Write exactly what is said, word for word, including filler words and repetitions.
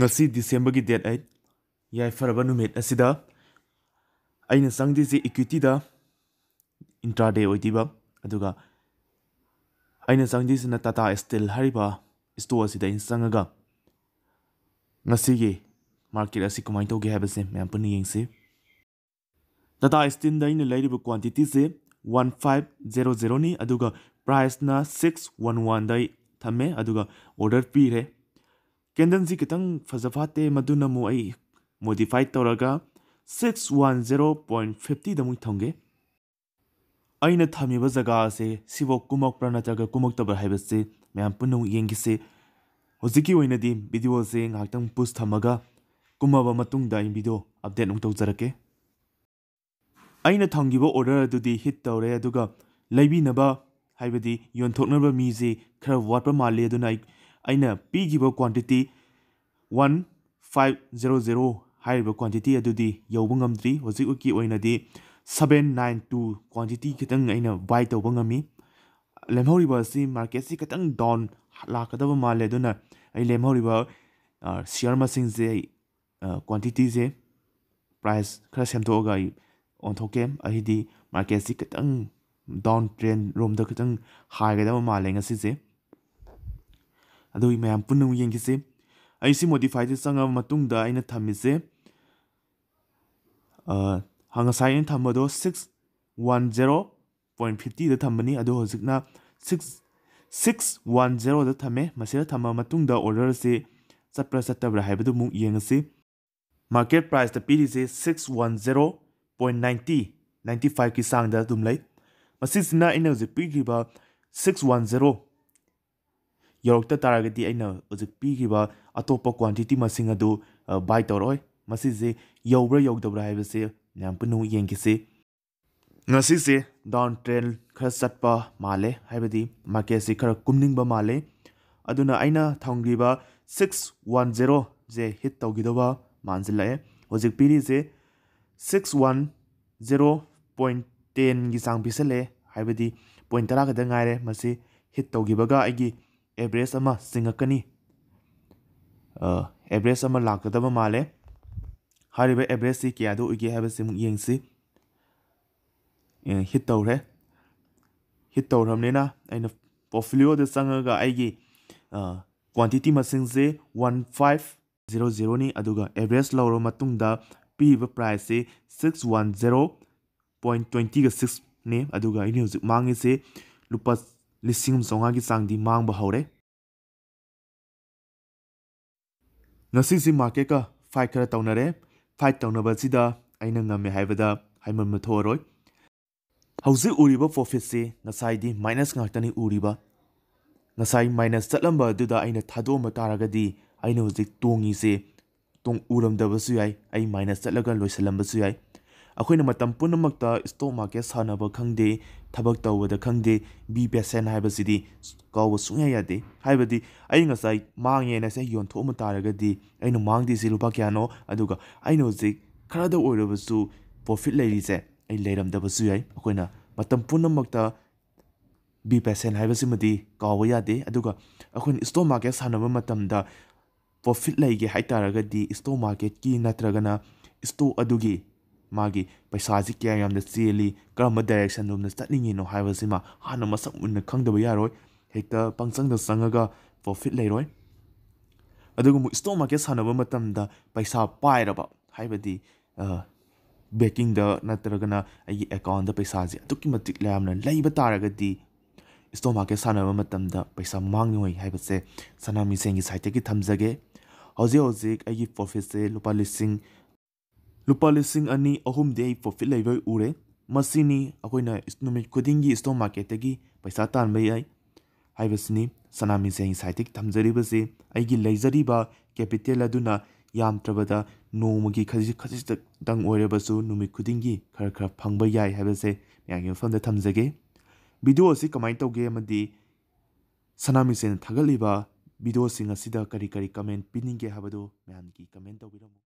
ngasi December gi date eight yai faraba numit asida aina sangdi ji equity da intraday oidiba aduga aina sangdi sina Tata Steel hariba store asida insangaga ngasi gi market asi kumai toge habase me ampani yengse Tata Steel da ina lairiba quantity se one five zero zero ni aduga price na six one one dai thame aduga order pire Kendensi kitang fazafate maduna mo ay modify toraga six ten point fifty damu thonge aina thami bazaga se sibok kumak prana taga kumak tabar haibase myam punu yengi se hoziki oina di video se ngaktam push thamaga kumaba matung da video update nung tau zarake aina thongiba order adu di hit tawre aduga laibina ba haibadi yon thoknaba mi se khara water mali aduna aina p giba quantity one five zero zero higher quantity adudi yobungamdri hojikuki oinadi seven nine two quantity kitang aina buy tobangami lemhoriba si market si katang down lakadaba male duna ai lemhoriba share masing je quantity je price khra semto ga on thokem ahidi market si katang down trend room da katang high gadaba male ngasi je adoi mayam punung yengise aisi modify the sanga matung da aina thamise uh hanga sign thamado six ten point fifty da thamani adu hojikna six six ten da thame masira thama matung da order se chapra chatabra haibadu mu yengase market price the pd se six ten point ninety ninety-five ki sang da dumlai masisna ina je pigi ba six ten Yorokta taragati aina ojik pigiba atopa quantity masing adu buy toroi masi je yobra yogdobra haibase nampnu yengkise ngasi se down trend khara satpa male haibadi market se khara kumningba male aduna aina thongriba six ten je hit togidoba manjila ojik piri je six ten point ten gi sangbisale haibadi point tara kada ngaire masi hit togibaga agi average ama singakani uh average ama lakadaba male hariba average si kya do ugi have sim yengsi hit tawre hit tawramne na aina portfolio de sangaga aigi uh quantity masingse one five zero zero ni aduga average lawro matungda piba price se six ten point twenty six ni aduga ini hujik mangi se lupa Lissim songa gi sang di mang ba hore nasi si market ka fight kara tawnare fight tawnaba sida aina ngamme haibada haiman mathoroi hauzi uriba profit se nasai di minus ngaktani uriba nasai minus chatlamba duda aina thado ma taraga di aina hojik tongi se tong uram da basu yai ai minus chatlaga loisalam basu yai Akoina matam punamakta stock market sanaba khangde thabak tawada khangde bi patient haibasidi kawa sungya yade haibadi ainga sai mangye na sai yon thoma taragadi ainu mangdi silupa kyano aduga ainu zik kharada oirabasu profit leiri se ai leiram dabasu yai akoina matam punamakta bi patient haibasimadi kawa yade aduga akoin stock market sanaba matamda profit leige haitaragadi stock market ki natragana stock adugi magi paisaji kya yamda cheli karma direction numna chatningi no haiwa sima hana masak munna khangdaba yaroi hekta pangchangda sangaga profit leiroi adugum stock market sanaba matamda paisa pairaba haibadi baking da natragana ai account da paisaji atukki matik lamna leiba taragadi stock market sanaba matamda paisa mangnoi haibase sanami sengi site ki thamjage hoje hoje ai profit se lupa listing Lupa lising ani ahum de profit leibai ure masini akoina numit kudingi stock market gi paisa tanbai ai haibasini sanami seng saitik thamjari base aigi leijari ba capital aduna yam trabada nomagi khaji khaji tak dang ore basu numit kudingi khar khar phangbai ai haibase yangi phone da thamjage video si kamai toge amadi sanami sen thagaliba video singa sida kari kari comment pininge habado myam gi comment tawiramu